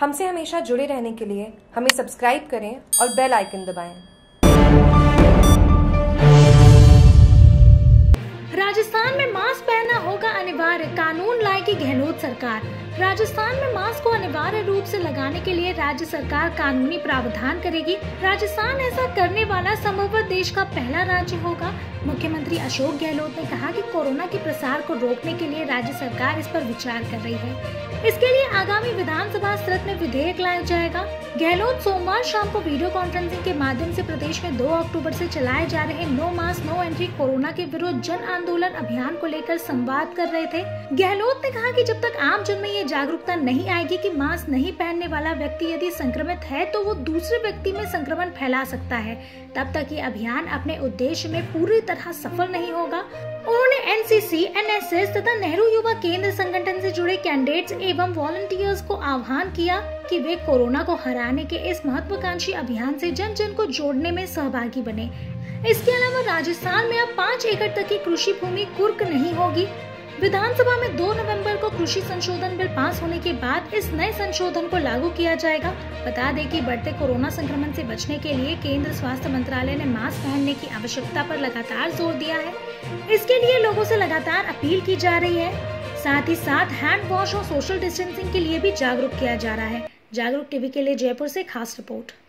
हमसे हमेशा जुड़े रहने के लिए हमें सब्सक्राइब करें और बेल आइकन दबाएं। राजस्थान में मास्क पहनना होगा अनिवार्य, कानून लाएगी गहलोत सरकार। राजस्थान में मास्क को अनिवार्य रूप से लगाने के लिए राज्य सरकार कानूनी प्रावधान करेगी। राजस्थान ऐसा करने वाला संभवतः देश का पहला राज्य होगा। मुख्यमंत्री अशोक गहलोत ने कहा कि कोरोना के प्रसार को रोकने के लिए राज्य सरकार इस पर विचार कर रही है। इसके लिए आगामी विधानसभा सत्र में विधेयक लाया जाएगा। गहलोत सोमवार शाम को वीडियो कॉन्फ्रेंसिंग के माध्यम से प्रदेश में 2 अक्टूबर से चलाए जा रहे no mask no entry corona के विरुद्ध जन आंदोलन अभियान को लेकर संवाद कर रहे थे। गहलोत ने कहा कि जब तक आम जन में ये जागरूकता नहीं आएगी कि मास्क नहीं पहनने वाला व्यक्ति यदि संक्रमित है तो वो दूसरे व्यक्ति में संक्रमण फैला सकता है, तब तक ये अभियान अपने उद्देश्य में पूरी तरह सफल नहीं होगा। उन्होंने एनसीसी, एनएसएस तथा नेहरू युवा केंद्र संगठन से जुड़े कैंडिडेट्स एवं वॉलंटियर्स को आह्वान किया कि वे कोरोना को हराने के इस महत्वाकांक्षी अभियान से जन जन को जोड़ने में सहभागी बने। इसके अलावा राजस्थान में अब 5 एकड़ तक की कृषि भूमि कुर्क नहीं होगी। विधानसभा में 2 नवंबर को कृषि संशोधन बिल पास होने के बाद इस नए संशोधन को लागू किया जाएगा। बता दें कि बढ़ते कोरोना संक्रमण से बचने के लिए केंद्र स्वास्थ्य मंत्रालय ने मास्क पहनने की आवश्यकता पर लगातार जोर दिया है। इसके लिए लोगों से लगातार अपील की जा रही है। साथ ही साथ हैंड वॉश और सोशल डिस्टेंसिंग के लिए भी जागरूक किया जा रहा है। जागरूक टीवी के लिए जयपुर से खास रिपोर्ट।